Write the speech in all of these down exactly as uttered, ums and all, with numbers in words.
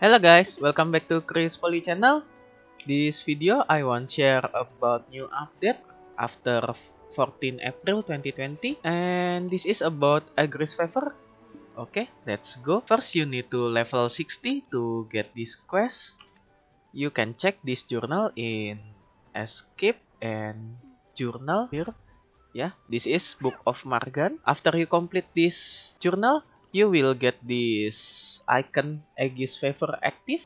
Hello guys, welcome back to Chris Poly Channel. This video I want share about new update after fourteen April twenty twenty, and this is about Agris's Favor. Okay, let's go. First you need to level sixty to get this quest. You can check this journal in escape and journal here. Yeah, this is Book of Margahan. After you complete this journal, you will get this icon Agris's Favor active.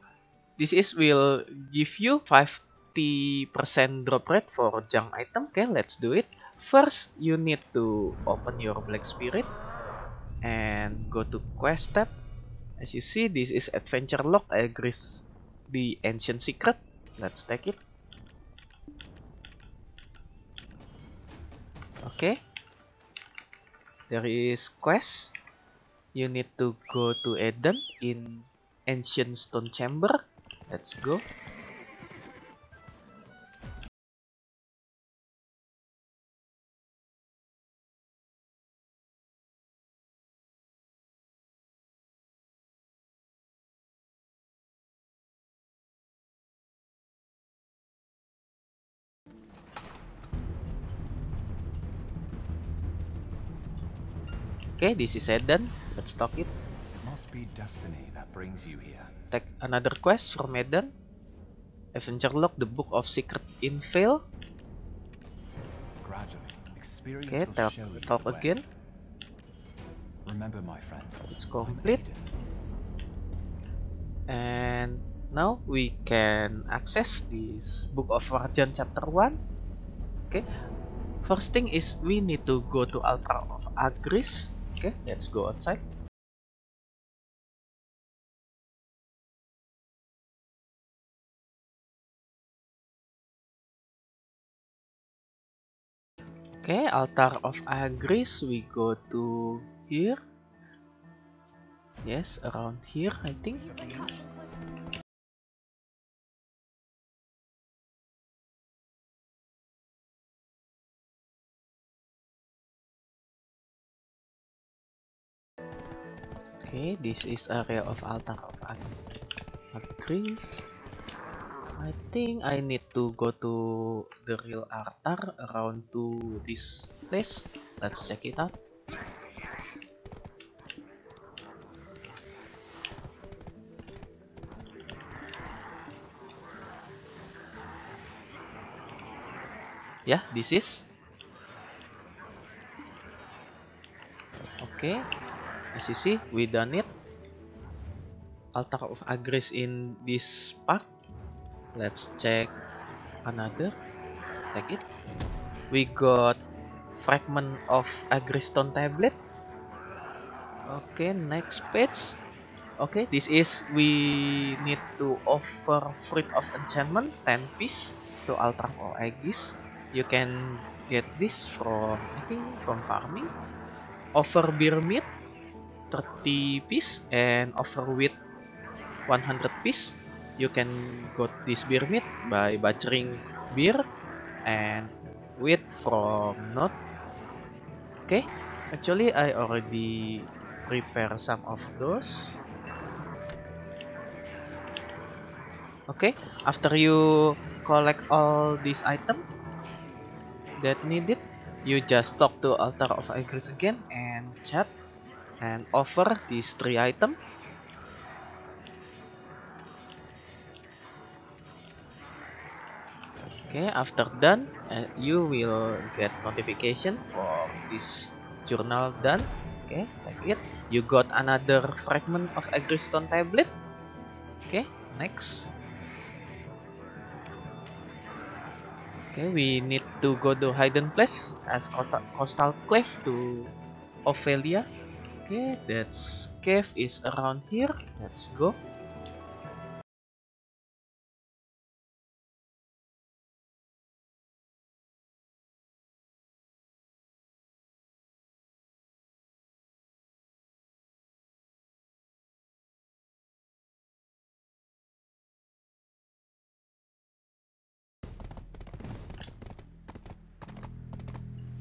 This is will give you fifty percent drop rate for junk item. Okay, let's do it. First, you need to open your Black Spirit and go to quest tab. As you see, this is Adventure Log Agris the Ancient Secret. Let's take it. Okay. There is quest. You need to go to Eden in Ancient Stone Chamber. Let's go. Okay, this is Eden. Let's stop it. Must be destiny that brings you here. Take another quest from Eden. Avenger Lock the Book of Secret in Veil. Okay, talk, talk again. Remember, my friend. It's complete. And now we can access this Book of Margahan Chapter One. Okay. First thing is we need to go to Altar of Agris. Okay, let's go outside. Okay, Altar of Agris, we go to here. Yes, around here, I think. Okay, this is area of Altar of Agris. I think I need to go to the real altar around to this place. Let's check it out. Yeah, this is. Okay. As you see, we done it. Altar of Agris in this part. Let's check another. Take it. We got Fragment of Agris Stone Tablet. Okay, next page. Okay, this is we need to offer Fruit of Enchantment ten piece to Altar of Agris. You can get this from I think from farming. Offer beer meat thirty piece and offer with one hundred piece. You can got this beer meat by butchering beer and wheat from nut. Okay, actually I already prepare some of those. Okay, after you collect all these item that needed, you just talk to Altar of Agris again and chat and offer these three item. Okay, after done, uh, you will get notification for this journal done. Okay, take it. You got another Fragment of Agris Stone Tablet. Okay, next. Okay, we need to go to hidden place as Coastal Cliff to Velia. Okay, that cave is around here. Let's go.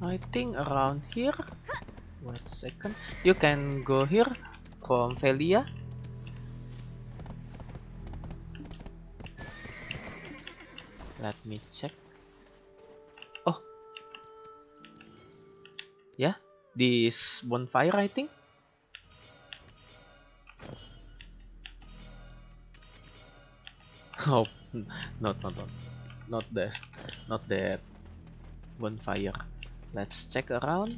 I think around here. Wait a second. You can go here from Velia. Let me check. Oh. Yeah, this bonfire I think. Oh, not, not, not, not that, not that bonfire. Let's check around.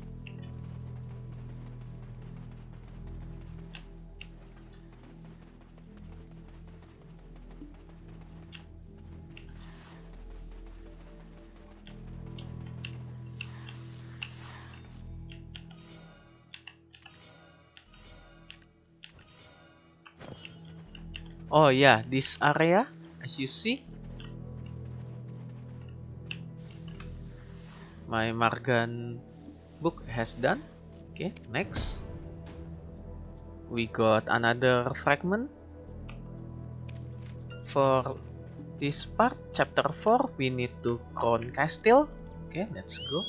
Oh yeah, this area, as you see, my Margahan book has done. Okay, next, we got another fragment. For this part, chapter four, we need to crown Castile. Okay, let's go.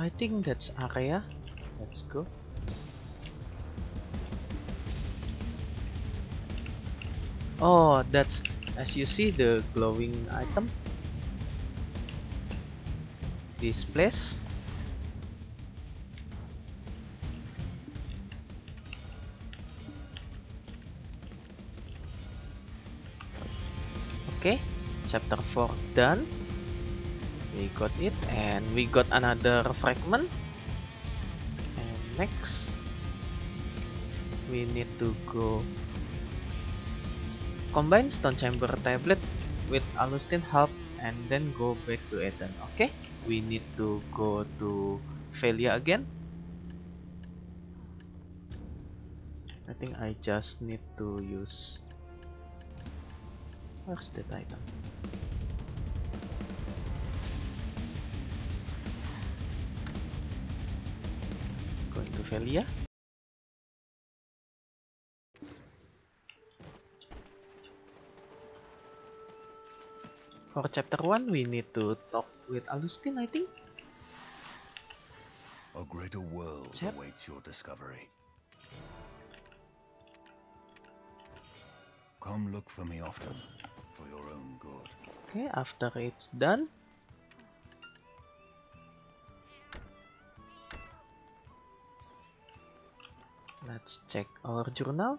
I think that's area. Let's go. Oh, that's, as you see, the glowing item. This place. Okay, chapter four done. We got it, and we got another fragment. And next, we need to go combine Stone Chamber tablet with Alustin Hub, and then go back to Eden. Okay, we need to go to Velia again. I think I just need to use. Where's that item? Velia. For chapter one, we need to talk with Alustin, I think. A greater world Chap awaits your discovery. Come look for me often, for your own good. Okay, after it's done. Let's check our journal.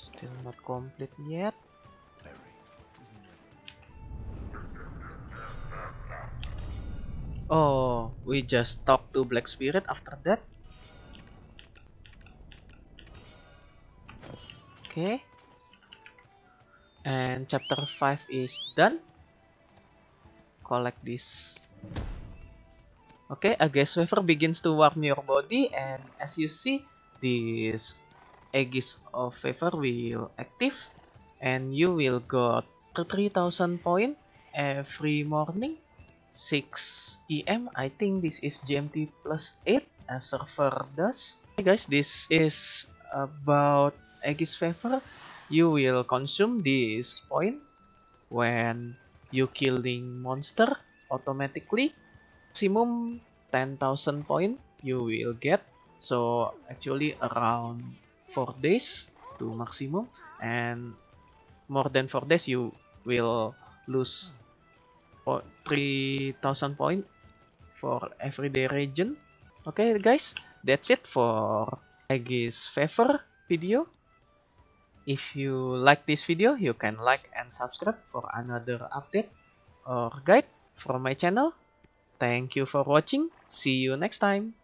Still not complete yet. Oh, we just talked to Black Spirit after that. Okay. And chapter five is done. Collect this. Okay, Agris's Fever begins to warm your body, and as you see, this Agris's Fever will active, and you will got three thousand points every morning, six A M I think this is G M T plus eight as server does. Okay guys, this is about Agris's Fever. You will consume this point when you killing monster automatically. Maximum ten thousand point you will get. So actually around four days to maximum, and more than four days you will lose three thousand point for everyday region. Okay guys, that's it for Agris's Favor video. If you like this video, you can like and subscribe for another update or guide from my channel. Thank you for watching. See you next time.